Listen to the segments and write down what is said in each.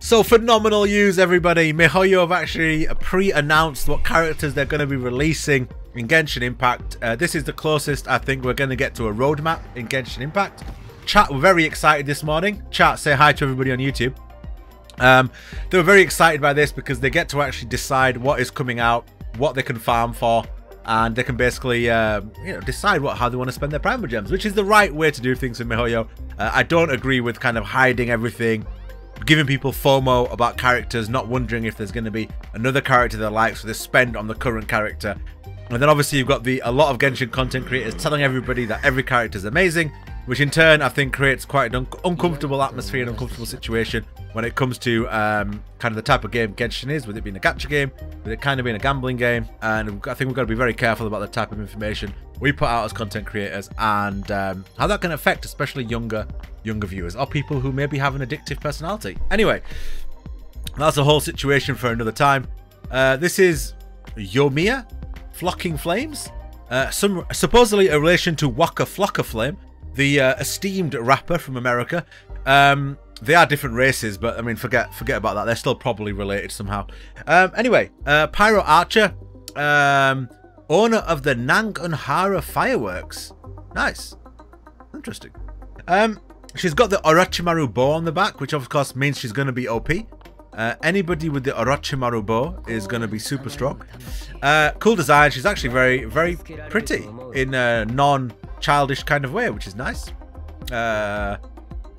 So phenomenal news, everybody. MiHoYo have actually pre-announced what characters they're going to be releasing in Genshin Impact. This is the closest I think we're going to get to a roadmap in Genshin Impact. Chat were very excited this morning. Chat, say hi to everybody on YouTube. They were very excited by this because they get to actually decide what is coming out, what they can farm for, and they can basically you know, decide how they want to spend their Primo Gems, which is the right way to do things in MiHoYo. I don't agree with kind of hiding everything, giving people FOMO about characters, not wondering if there's going to be another character they like, so they spend on the current character. And then obviously you've got a lot of Genshin content creators telling everybody that every character is amazing, which in turn I think creates quite an uncomfortable atmosphere and uncomfortable situation when it comes to kind of the type of game Genshin is, with it being a gacha game, with it kind of being a gambling game. And I think we've got to be very careful about the type of information we put out as content creators and how that can affect especially younger viewers or people who maybe have an addictive personality. Anyway, that's a whole situation for another time. This is Yoimiya, Flocking Flames, supposedly a relation to Waka Flocka Flame, the esteemed rapper from America. They are different races, but I mean, forget about that. They're still probably related somehow. Anyway, Pyro Archer, owner of the Nang Unhara fireworks. Nice, interesting. She's got the Orochimaru bow on the back, which of course means she's going to be OP. Anybody with the Orochimaru bow is going to be super strong. Cool design. She's actually very, very pretty in a non-childish kind of way, which is nice.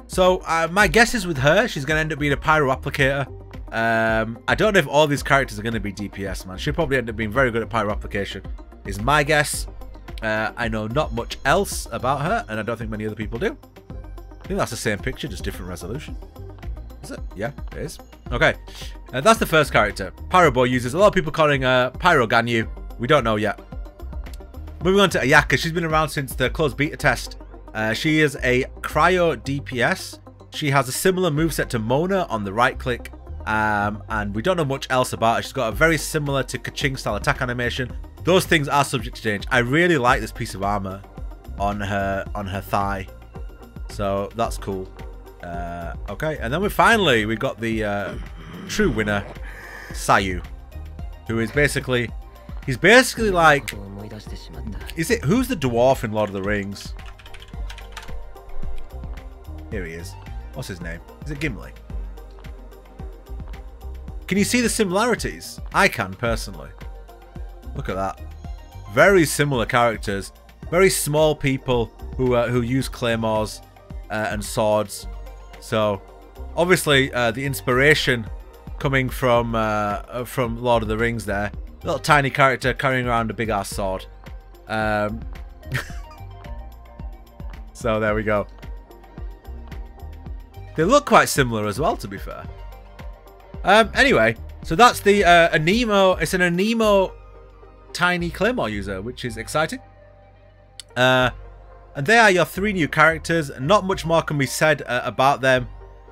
So my guess is with her, she's going to end up being a pyro applicator. I don't know if all these characters are going to be DPS, man. She'll probably end up being very good at pyro application, is my guess. I know not much else about her, and I don't think many other people do. I think that's the same picture, just different resolution. Is it? Yeah, it is. Okay, that's the first character. Pyro Boy users, a lot of people calling her Pyro Ganyu. We don't know yet. Moving on to Ayaka, she's been around since the closed beta test. She is a cryo DPS. She has a similar moveset to Mona on the right click, and we don't know much else about her. She's got a very similar to Keqing style attack animation. Those things are subject to change. I really like this piece of armor on her thigh, so that's cool. Okay, and then we got the true winner, Sayu, who is basically like, who's the dwarf in Lord of the Rings? Here he is. What's his name? Is it Gimli? Can you see the similarities? I can, personally. Look at that. Very similar characters. Very small people who use claymores and swords. So, obviously, the inspiration coming from Lord of the Rings there. Little tiny character carrying around a big-ass sword. So, there we go. They look quite similar as well, to be fair. Anyway, so that's the Anemo. It's an Anemo tiny claymore user, which is exciting. And there are your three new characters. Not much more can be said about them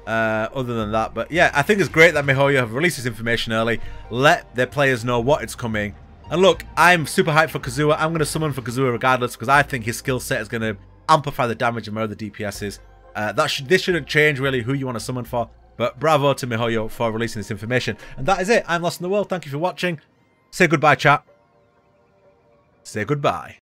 other than that. But yeah, I think it's great that MiHoYo have released this information early. Let their players know what it's coming. And look, I'm super hyped for Kazuha. I'm going to summon for Kazuha regardless because I think his skill set is going to amplify the damage of my other DPSs. This shouldn't change really who you want to summon for, but bravo to MiHoYo for releasing this information. And that is it. I'm Lost in the World. Thank you for watching. Say goodbye, chat. Say goodbye.